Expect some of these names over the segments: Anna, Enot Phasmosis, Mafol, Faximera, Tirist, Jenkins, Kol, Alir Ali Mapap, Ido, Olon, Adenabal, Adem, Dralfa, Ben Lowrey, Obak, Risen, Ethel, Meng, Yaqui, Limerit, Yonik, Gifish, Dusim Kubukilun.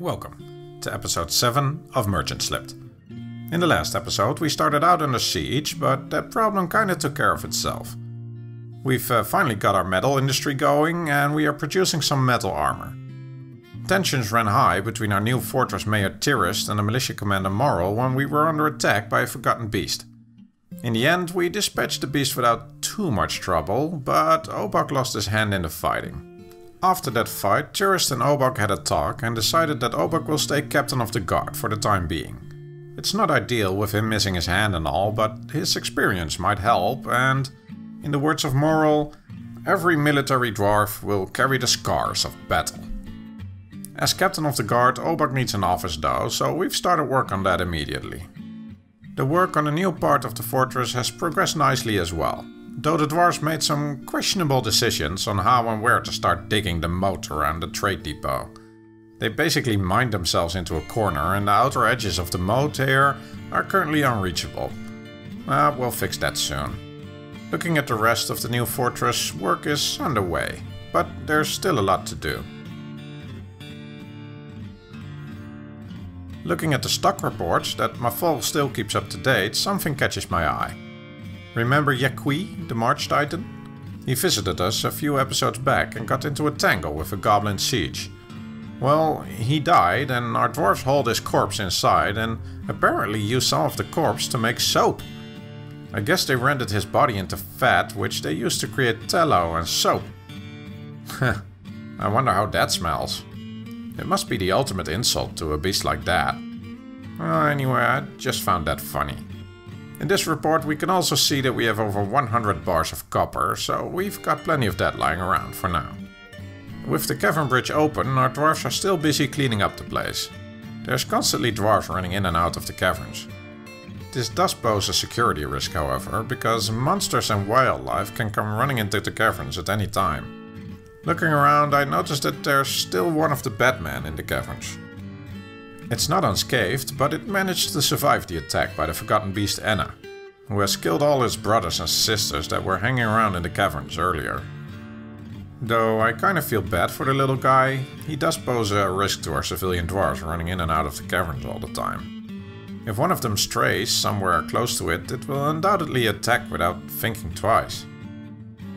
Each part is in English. Welcome to episode 7 of Merchant Slipped. In the last episode we started out under siege, but that problem kinda took care of itself. We've finally got our metal industry going and we are producing some metal armor. Tensions ran high between our new fortress mayor Tirist and the militia commander Moral when we were under attack by a forgotten beast. In the end we dispatched the beast without too much trouble, but Obak lost his hand in the fighting. After that fight, Tirist and Obak had a talk and decided that Obak will stay captain of the guard for the time being. It's not ideal with him missing his hand and all, but his experience might help, and in the words of Moral, every military dwarf will carry the scars of battle. As captain of the guard, Obak needs an office though, so we've started work on that immediately. The work on the new part of the fortress has progressed nicely as well. Though the dwarves made some questionable decisions on how and where to start digging the moat around the trade depot. They basically mined themselves into a corner and the outer edges of the moat here are currently unreachable. We'll fix that soon. Looking at the rest of the new fortress, work is underway, but there's still a lot to do. Looking at the stock reports that Mafol still keeps up to date, something catches my eye. Remember Yaqui, the March Titan? He visited us a few episodes back and got into a tangle with a goblin siege. Well, he died and our dwarves hauled his corpse inside and apparently used some of the corpse to make soap. I guess they rendered his body into fat, which they used to create tallow and soap. I wonder how that smells. It must be the ultimate insult to a beast like that. Anyway, I just found that funny. In this report we can also see that we have over 100 bars of copper, so we've got plenty of that lying around for now. With the cavern bridge open, our dwarves are still busy cleaning up the place. There's constantly dwarves running in and out of the caverns. This does pose a security risk however, because monsters and wildlife can come running into the caverns at any time. Looking around I noticed that there's still one of the Batman in the caverns. It's not unscathed, but it managed to survive the attack by the forgotten beast Anna, who has killed all his brothers and sisters that were hanging around in the caverns earlier. Though I kinda feel bad for the little guy, he does pose a risk to our civilian dwarves running in and out of the caverns all the time. If one of them strays somewhere close to it, it will undoubtedly attack without thinking twice.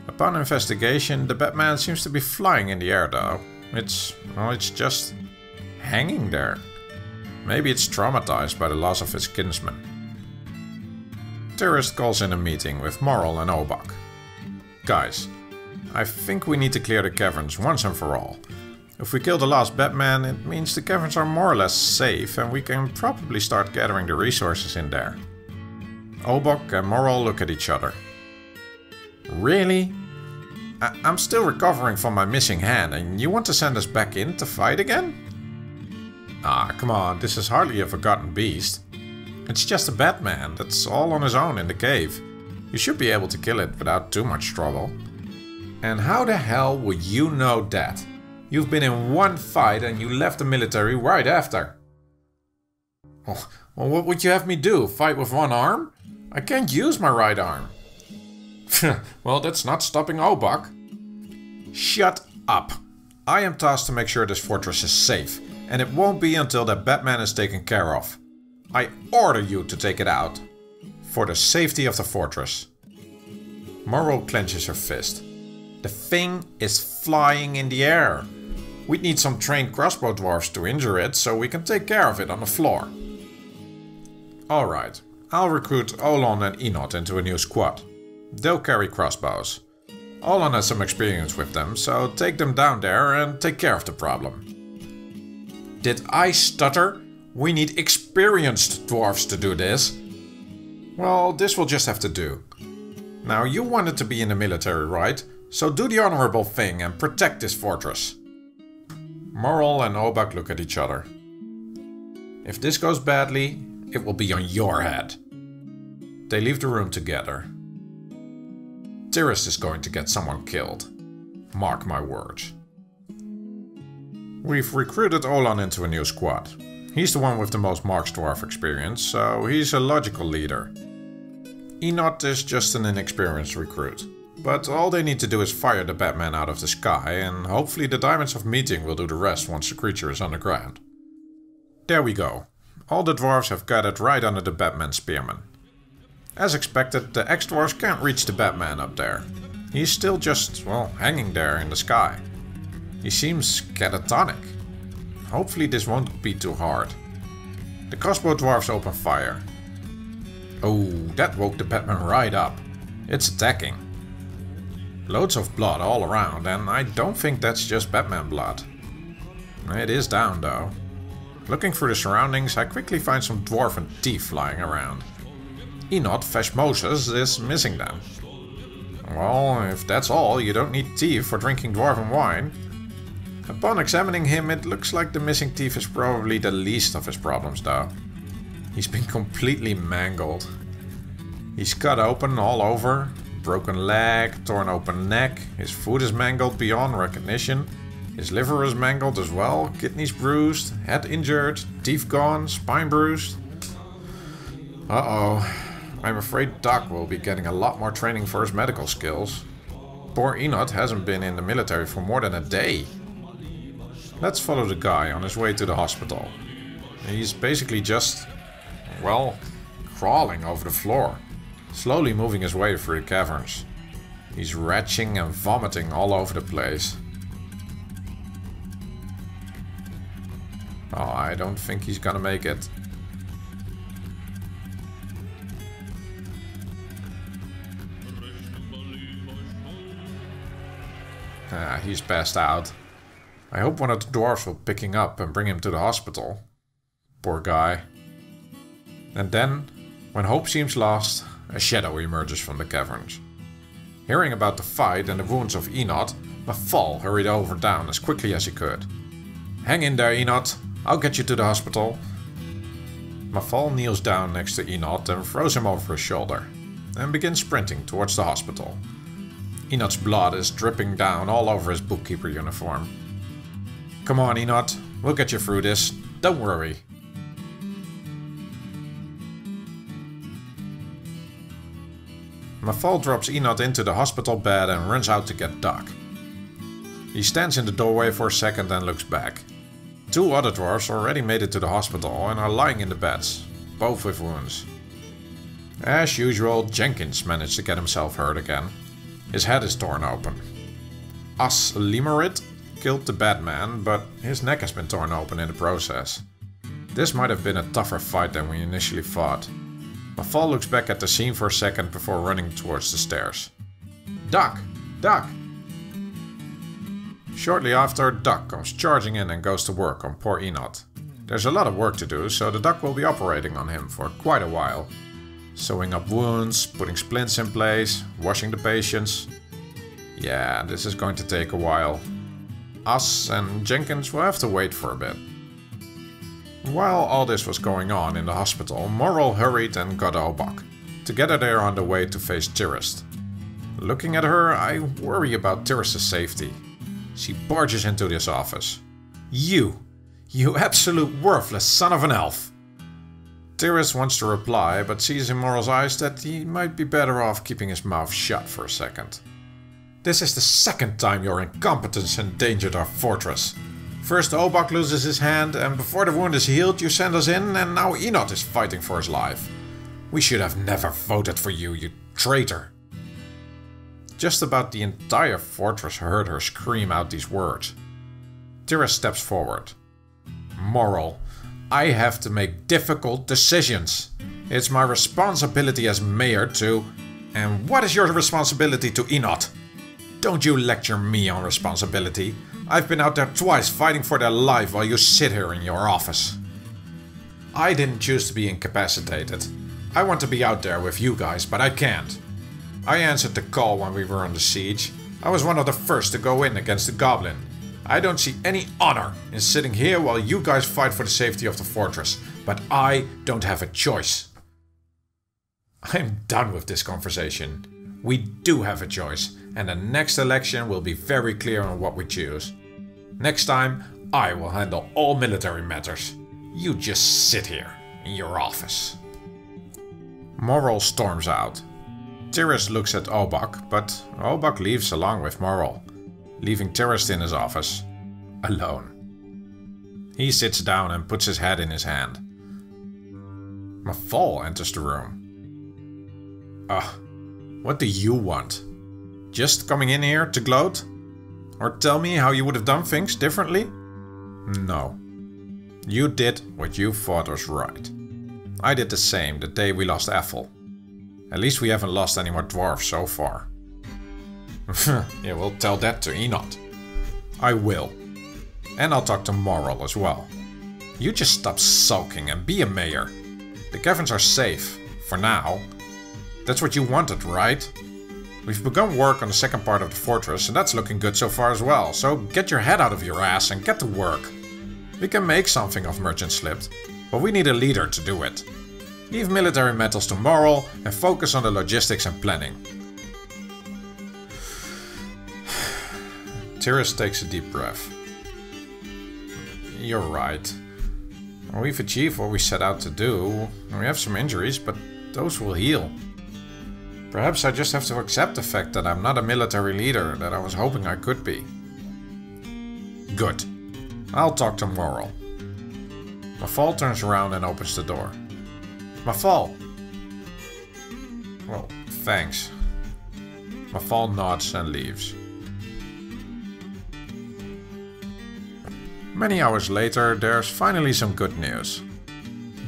Upon investigation, the Batman seems to be flying in the air though. It's just hanging there. Maybe it's traumatized by the loss of its kinsman. Tirist calls in a meeting with Moral and Obak. Guys, I think we need to clear the caverns once and for all. If we kill the last Batman, it means the caverns are more or less safe and we can probably start gathering the resources in there. Obak and Moral look at each other. Really? I'm still recovering from my missing hand and you want to send us back in to fight again? Ah, come on, this is hardly a forgotten beast. It's just a Batman that's all on his own in the cave. You should be able to kill it without too much trouble. And how the hell would you know that? You've been in one fight and you left the military right after. Oh, well, what would you have me do? Fight with one arm? I can't use my right arm. Well, that's not stopping Obak. Shut up. I am tasked to make sure this fortress is safe. And it won't be until that Batman is taken care of. I order you to take it out. For the safety of the fortress. Moral clenches her fist. The thing is flying in the air. We'd need some trained crossbow dwarves to injure it, so we can take care of it on the floor. Alright, I'll recruit Olon and Enot into a new squad. They'll carry crossbows. Olon has some experience with them, so take them down there and take care of the problem. Did I stutter? We need experienced dwarves to do this. Well, this will just have to do. Now, you wanted to be in the military, right? So do the honorable thing and protect this fortress. Moral and Obak look at each other. If this goes badly, it will be on your head. They leave the room together. Tirist is going to get someone killed. Mark my words. We've recruited Olon into a new squad. He's the one with the most Marx Dwarf experience, so he's a logical leader. Enot is just an inexperienced recruit. But all they need to do is fire the Batman out of the sky, and hopefully the Diamonds of Meeting will do the rest once the creature is underground. There we go. All the dwarves have gathered right under the Batman Spearman. As expected, the ex-dwarves can't reach the Batman up there. He's still just, well, hanging there in the sky. He seems catatonic. Hopefully this won't be too hard. The crossbow dwarves open fire. Oh, that woke the Batman right up. It's attacking. Loads of blood all around, and I don't think that's just Batman blood. It is down though. Looking through the surroundings, I quickly find some dwarven teeth flying around. Enot Phasmosis is missing them. Well, if that's all, you don't need teeth for drinking dwarven wine. Upon examining him, it looks like the missing teeth is probably the least of his problems though. He's been completely mangled. He's cut open all over. Broken leg, torn open neck, his food is mangled beyond recognition, his liver is mangled as well, kidneys bruised, head injured, teeth gone, spine bruised. Uh-oh, I'm afraid Doc will be getting a lot more training for his medical skills. Poor Enot hasn't been in the military for more than a day. Let's follow the guy on his way to the hospital. He's basically just, well, crawling over the floor. Slowly moving his way through the caverns. He's retching and vomiting all over the place. Oh, I don't think he's gonna make it. Ah, he's passed out. I hope one of the dwarves will pick him up and bring him to the hospital. Poor guy. And then, when hope seems lost, a shadow emerges from the caverns. Hearing about the fight and the wounds of Enot, Mafol hurried over down as quickly as he could. Hang in there, Enot. I'll get you to the hospital. Mafol kneels down next to Enot and throws him over his shoulder, and begins sprinting towards the hospital. Enot's blood is dripping down all over his bookkeeper uniform. Come on, Enot. We'll get you through this. Don't worry. Mafol drops Enot into the hospital bed and runs out to get Doc. He stands in the doorway for a second and looks back. Two other dwarves already made it to the hospital and are lying in the beds, both with wounds. As usual, Jenkins managed to get himself hurt again. His head is torn open. Limerit killed the Batman, but his neck has been torn open in the process. This might have been a tougher fight than we initially thought. Mafol looks back at the scene for a second before running towards the stairs. Doc! Doc! Shortly after, Doc comes charging in and goes to work on poor Enot. There's a lot of work to do, so the Doc will be operating on him for quite a while. Sewing up wounds, putting splints in place, washing the patients. Yeah, this is going to take a while. Us and Jenkins will have to wait for a bit. While all this was going on in the hospital, Moral hurried and got Obak. Together they are on the way to face Tirist. Looking at her, I worry about Tirist's safety. She barges into this office. You absolute worthless son of an elf! Tirist wants to reply, but sees in Moral's eyes that he might be better off keeping his mouth shut for a second. This is the second time your incompetence endangered our fortress. First Obak loses his hand, and before the wound is healed you send us in, and now Enot is fighting for his life. We should have never voted for you, you traitor. Just about the entire fortress heard her scream out these words. Tirist steps forward. Moral, I have to make difficult decisions. It's my responsibility as mayor to... And what is your responsibility to Enot? Don't you lecture me on responsibility. I've been out there twice fighting for their life while you sit here in your office. I didn't choose to be incapacitated. I want to be out there with you guys, but I can't. I answered the call when we were under siege. I was one of the first to go in against the goblin. I don't see any honor in sitting here while you guys fight for the safety of the fortress, but I don't have a choice. I'm done with this conversation. We do have a choice, and the next election will be very clear on what we choose. Next time, I will handle all military matters. You just sit here, in your office. Moral storms out. Tirist looks at Obak, but Obak leaves along with Moral, leaving Tirist in his office, alone. He sits down and puts his head in his hand. Mafol enters the room. What do you want? Just coming in here to gloat? Or tell me how you would have done things differently? No. You did what you thought was right. I did the same the day we lost Ethel. At least we haven't lost any more dwarves so far. Yeah, we'll tell that to Enot. I will. And I'll talk to Moral as well. You just stop sulking and be a mayor. The caverns are safe, for now. That's what you wanted, right? We've begun work on the second part of the fortress, and that's looking good so far as well, so get your head out of your ass and get to work. We can make something of Merchant Slipped, but we need a leader to do it. Leave military metals to Moral and focus on the logistics and planning. Tirist takes a deep breath. You're right. We've achieved what we set out to do. We have some injuries, but those will heal. Perhaps I just have to accept the fact that I'm not a military leader that I was hoping I could be. Good. I'll talk to Moral. Mafol turns around and opens the door. Mafol! Well, thanks. Mafol nods and leaves. Many hours later, there's finally some good news.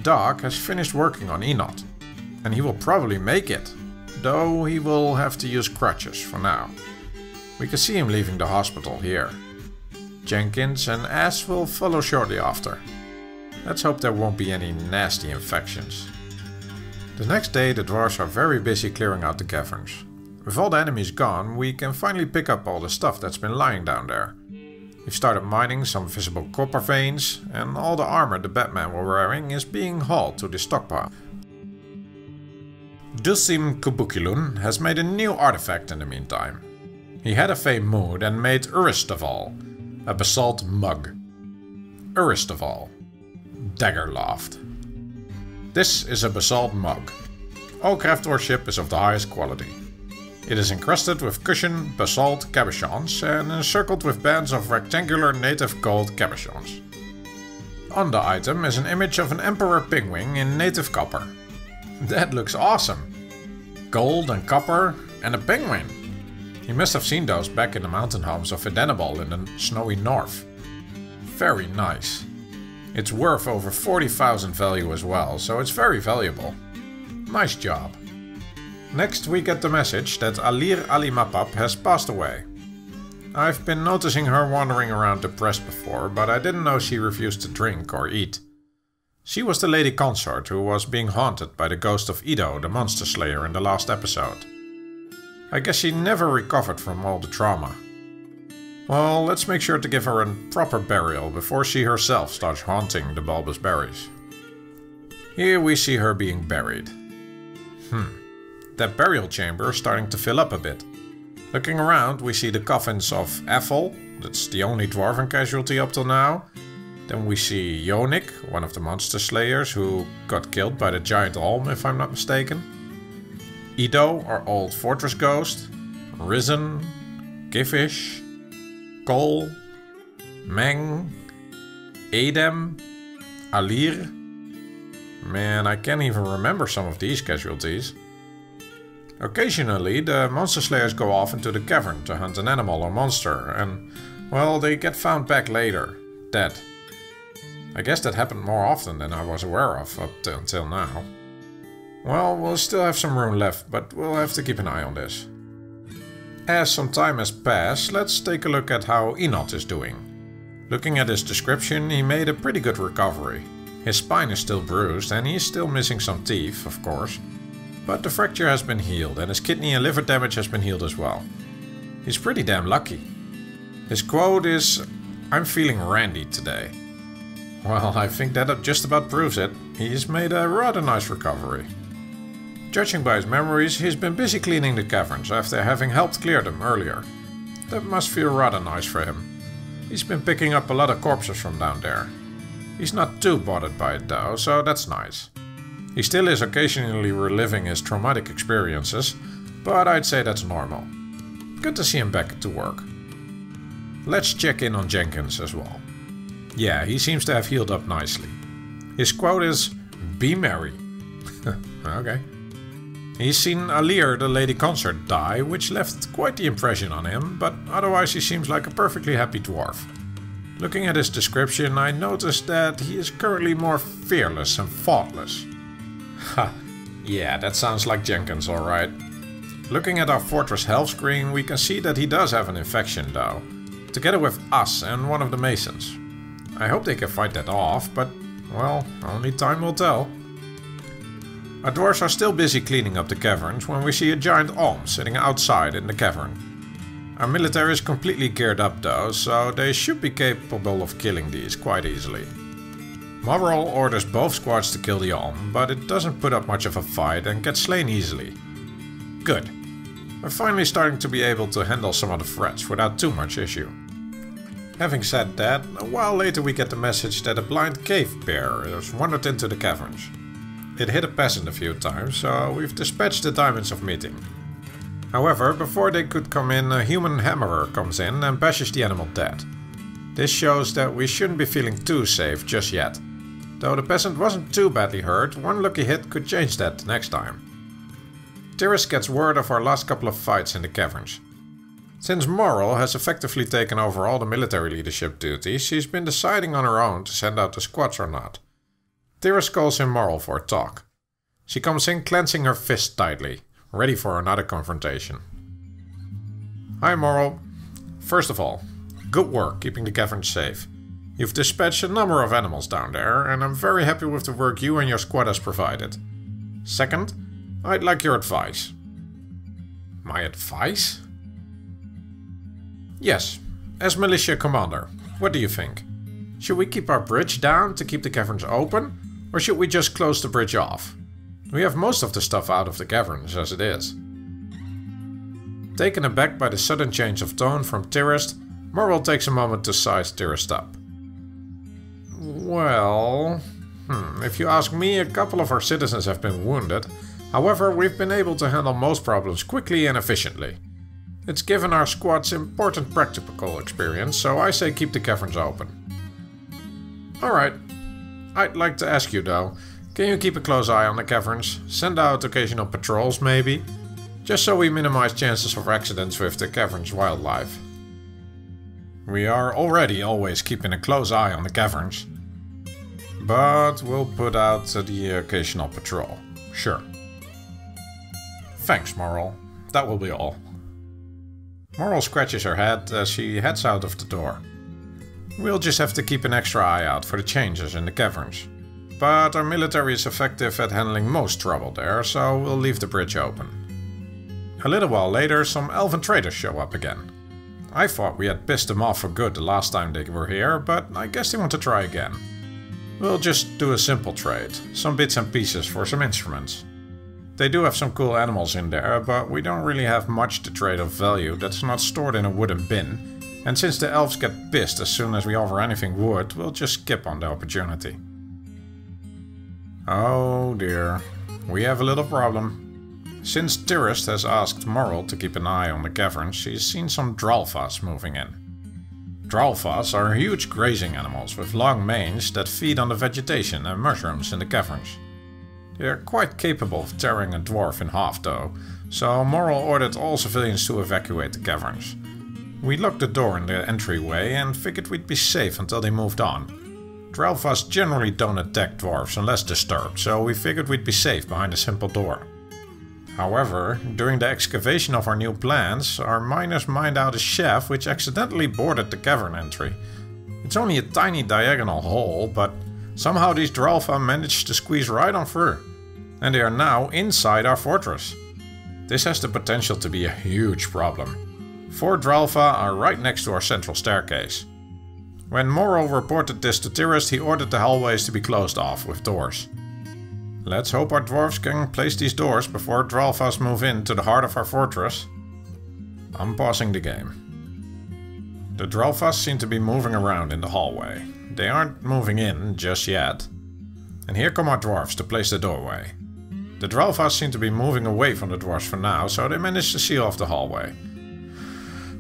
Doc has finished working on Enot, and he will probably make it. Though he will have to use crutches for now. We can see him leaving the hospital here. Jenkins and Ash will follow shortly after. Let's hope there won't be any nasty infections. The next day the dwarves are very busy clearing out the caverns. With all the enemies gone, we can finally pick up all the stuff that's been lying down there. We've started mining some visible copper veins, and all the armor the Batman were wearing is being hauled to the stockpile. Dusim Kubukilun has made a new artifact in the meantime. He had a fey mood and made Uristaval, a basalt mug. Uristaval, dagger loft. This is a basalt mug. All craftworship is of the highest quality. It is encrusted with cushion basalt cabochons and encircled with bands of rectangular native gold cabochons. On the item is an image of an emperor penguin in native copper. That looks awesome! Gold and copper and a penguin! You must have seen those back in the mountain homes of Adenabal in the snowy north. Very nice. It's worth over 40,000 value as well, so it's very valuable. Nice job. Next we get the message that Alir Ali Mapap has passed away. I've been noticing her wandering around depressed before, but I didn't know she refused to drink or eat. She was the lady consort who was being haunted by the ghost of Ido, the monster slayer, in the last episode. I guess she never recovered from all the trauma. Well, let's make sure to give her a proper burial before she herself starts haunting the bulbous berries. Here we see her being buried. That burial chamber is starting to fill up a bit. Looking around, we see the coffins of Ethel, that's the only dwarven casualty up till now. Then we see Yonik, one of the monster slayers who got killed by the giant Olm, if I'm not mistaken. Ido, our old fortress ghost. Risen. Gifish. Kol. Meng. Adem. Alir. Man, I can't even remember some of these casualties. Occasionally, the monster slayers go off into the cavern to hunt an animal or monster, and, well, they get found back later, dead. I guess that happened more often than I was aware of up until now. Well, we'll still have some room left, but we'll have to keep an eye on this. As some time has passed, let's take a look at how Enot is doing. Looking at his description, he made a pretty good recovery. His spine is still bruised and he's still missing some teeth, of course. But the fracture has been healed and his kidney and liver damage has been healed as well. He's pretty damn lucky. His quote is, "I'm feeling randy today." Well, I think that just about proves it. He's made a rather nice recovery. Judging by his memories, he's been busy cleaning the caverns after having helped clear them earlier. That must feel rather nice for him. He's been picking up a lot of corpses from down there. He's not too bothered by it though, so that's nice. He still is occasionally reliving his traumatic experiences, but I'd say that's normal. Good to see him back to work. Let's check in on Jenkins as well. Yeah, he seems to have healed up nicely. His quote is, "Be merry." Okay. He's seen Alir, the lady concert, die, which left quite the impression on him, but otherwise he seems like a perfectly happy dwarf. Looking at his description, I noticed that he is currently more fearless and thoughtless. Ha, yeah, that sounds like Jenkins, alright. Looking at our fortress health screen, we can see that he does have an infection though, together with us and one of the masons. I hope they can fight that off, but, well, only time will tell. Our dwarves are still busy cleaning up the caverns when we see a giant Olm sitting outside in the cavern. Our military is completely geared up though, so they should be capable of killing these quite easily. Moral orders both squads to kill the Olm, but it doesn't put up much of a fight and gets slain easily. Good. We're finally starting to be able to handle some of the threats without too much issue. Having said that, a while later we get the message that a blind cave bear has wandered into the caverns. It hit a peasant a few times, so we've dispatched the diamonds of meeting. However, before they could come in, a human hammerer comes in and bashes the animal dead. This shows that we shouldn't be feeling too safe just yet. Though the peasant wasn't too badly hurt, one lucky hit could change that next time. Tirist gets word of our last couple of fights in the caverns. Since Moral has effectively taken over all the military leadership duties, she's been deciding on her own to send out the squads or not. Tirist calls in Moral for a talk. She comes in clencing her fist tightly, ready for another confrontation. "Hi Moral. First of all, good work keeping the caverns safe. You've dispatched a number of animals down there and I'm very happy with the work you and your squad has provided. Second, I'd like your advice." "My advice?" "Yes, as militia commander, what do you think? Should we keep our bridge down to keep the caverns open, or should we just close the bridge off? We have most of the stuff out of the caverns as it is." Taken aback by the sudden change of tone from Tirist, Moral takes a moment to size Tirist up. "Well, if you ask me, a couple of our citizens have been wounded, however we've been able to handle most problems quickly and efficiently. It's given our squads important practical experience, so I say keep the caverns open." "Alright. I'd like to ask you though, can you keep a close eye on the caverns? Send out occasional patrols maybe? Just so we minimize chances of accidents with the caverns' wildlife." "We are already always keeping a close eye on the caverns. But we'll put out the occasional patrol. Sure." "Thanks, Moral. That will be all." Moral scratches her head as she heads out of the door. We'll just have to keep an extra eye out for the changes in the caverns. But our military is effective at handling most trouble there, so we'll leave the bridge open. A little while later, some elven traders show up again. I thought we had pissed them off for good the last time they were here, but I guess they want to try again. We'll just do a simple trade, some bits and pieces for some instruments. They do have some cool animals in there, but we don't really have much to trade of value that's not stored in a wooden bin. And since the elves get pissed as soon as we offer anything wood, we'll just skip on the opportunity. Oh dear, we have a little problem. Since Tirist has asked Moral to keep an eye on the caverns, she's seen some Dralfas moving in. Dralfas are huge grazing animals with long manes that feed on the vegetation and mushrooms in the caverns. They're quite capable of tearing a dwarf in half though, so Moral ordered all civilians to evacuate the caverns. We locked the door in the entryway and figured we'd be safe until they moved on. Dralfas generally don't attack dwarves unless disturbed, so we figured we'd be safe behind a simple door. However, during the excavation of our new plans, our miners mined out a shaft which accidentally boarded the cavern entry. It's only a tiny diagonal hole, but somehow these Dralfa managed to squeeze right on through. And they are now inside our fortress. This has the potential to be a huge problem. 4 Dralfa are right next to our central staircase. When Moral reported this to Tirist, he ordered the hallways to be closed off with doors. Let's hope our dwarves can place these doors before Dralfas move into the heart of our fortress. I'm pausing the game. The Drelfas seem to be moving around in the hallway. They aren't moving in just yet. And here come our dwarves to place the doorway. The Drelfas seem to be moving away from the dwarves for now, so they managed to seal off the hallway.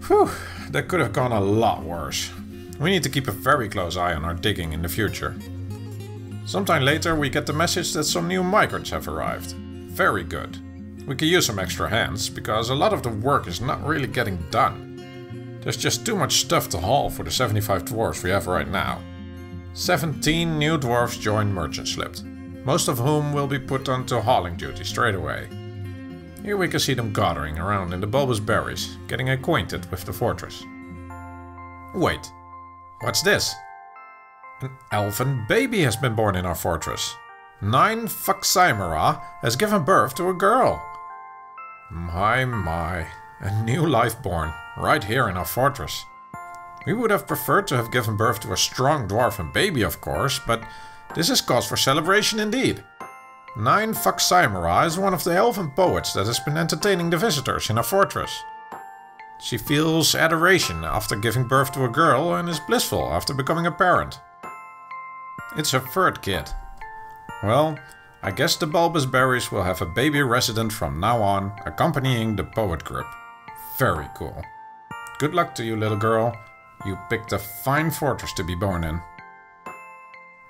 Phew, that could have gone a lot worse. We need to keep a very close eye on our digging in the future. Sometime later we get the message that some new migrants have arrived. Very good. We can use some extra hands, because a lot of the work is not really getting done. There's just too much stuff to haul for the 75 dwarves we have right now. 17 new dwarves joined Merchant Slipped, most of whom will be put onto hauling duty straight away. Here we can see them gathering around in the bulbous berries, getting acquainted with the fortress. Wait, what's this? An elven baby has been born in our fortress. 9 Faximera has given birth to a girl. My, a new life born, right here in our fortress. We would have preferred to have given birth to a strong dwarven baby, of course, but this is cause for celebration indeed. 9 Faximera is one of the elven poets that has been entertaining the visitors in our fortress. She feels adoration after giving birth to a girl and is blissful after becoming a parent. It's her third kid. Well, I guess the bulbous berries will have a baby resident from now on, accompanying the poet group. Very cool. Good luck to you, little girl. You picked a fine fortress to be born in.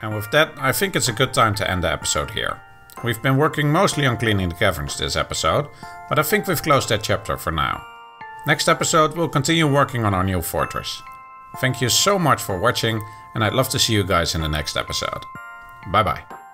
And with that, I think it's a good time to end the episode here. We've been working mostly on cleaning the caverns this episode, but I think we've closed that chapter for now. Next episode, we'll continue working on our new fortress. Thank you so much for watching, and I'd love to see you guys in the next episode. Bye bye.